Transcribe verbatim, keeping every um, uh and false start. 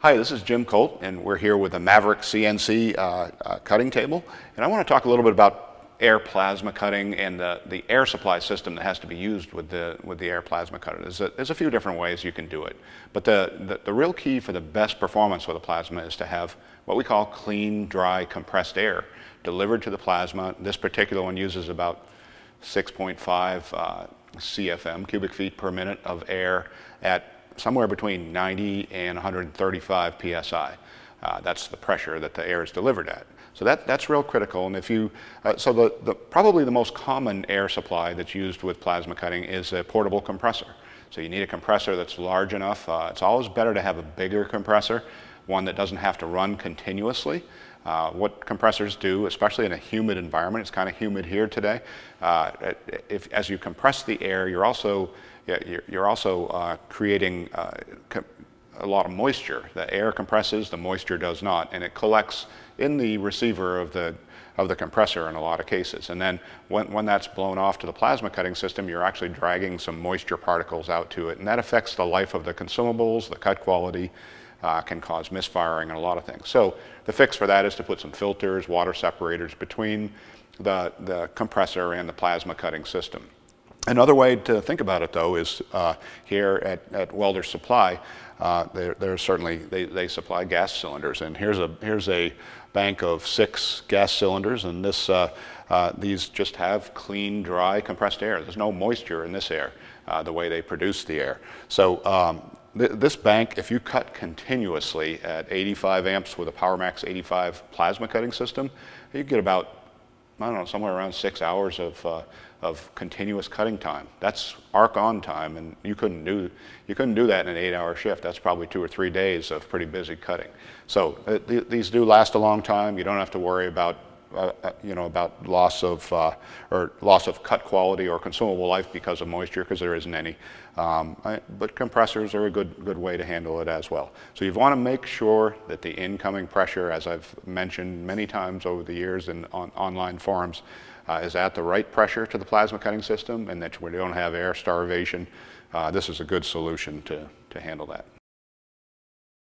Hi, this is Jim Colt, and we're here with a Maverick C N C uh, uh, cutting table, and I want to talk a little bit about air plasma cutting and the, the air supply system that has to be used with the, with the air plasma cutter. There's a, there's a few different ways you can do it, but the, the, the real key for the best performance with a plasma is to have what we call clean, dry, compressed air delivered to the plasma. This particular one uses about six point five uh, C F M, cubic feet per minute of air at somewhere between ninety and one hundred thirty-five P S I. Uh, that's the pressure that the air is delivered at. So that, that's real critical. And if you, uh, so the, the, probably the most common air supply that's used with plasma cutting is a portable compressor. So you need a compressor that's large enough. Uh, it's always better to have a bigger compressor, one that doesn't have to run continuously. Uh, what compressors do, especially in a humid environment, it's kind of humid here today, uh, if, as you compress the air, you're also, you're also uh, creating uh, a lot of moisture. The air compresses, the moisture does not, and it collects in the receiver of the, of the compressor in a lot of cases. And then when, when that's blown off to the plasma cutting system, you're actually dragging some moisture particles out to it, and that affects the life of the consumables, the cut quality, Uh, can cause misfiring and a lot of things. So the fix for that is to put some filters, water separators between the, the compressor and the plasma cutting system. Another way to think about it, though, is uh, here at, at Welder Supply, uh, they're, they're certainly, they, they supply gas cylinders. And here's a, here's a bank of six gas cylinders, and this, uh, uh, these just have clean, dry, compressed air. There's no moisture in this air, uh, the way they produce the air. So um, this bank, if you cut continuously at eighty-five amps with a Powermax eighty-five plasma cutting system, you get about, I don't know, somewhere around six hours of, uh, of continuous cutting time. That's arc on time, and you couldn't do, you couldn't do that in an eight hour shift. That's probably two or three days of pretty busy cutting. So uh, th these do last a long time. You don't have to worry about Uh, you know, about loss of uh, or loss of cut quality or consumable life because of moisture, because there isn't any. Um, I, but compressors are a good good way to handle it as well. So you want to make sure that the incoming pressure, as I've mentioned many times over the years in on online forums, uh, is at the right pressure to the plasma cutting system, and that we don't have air starvation. Uh, this is a good solution to to handle that.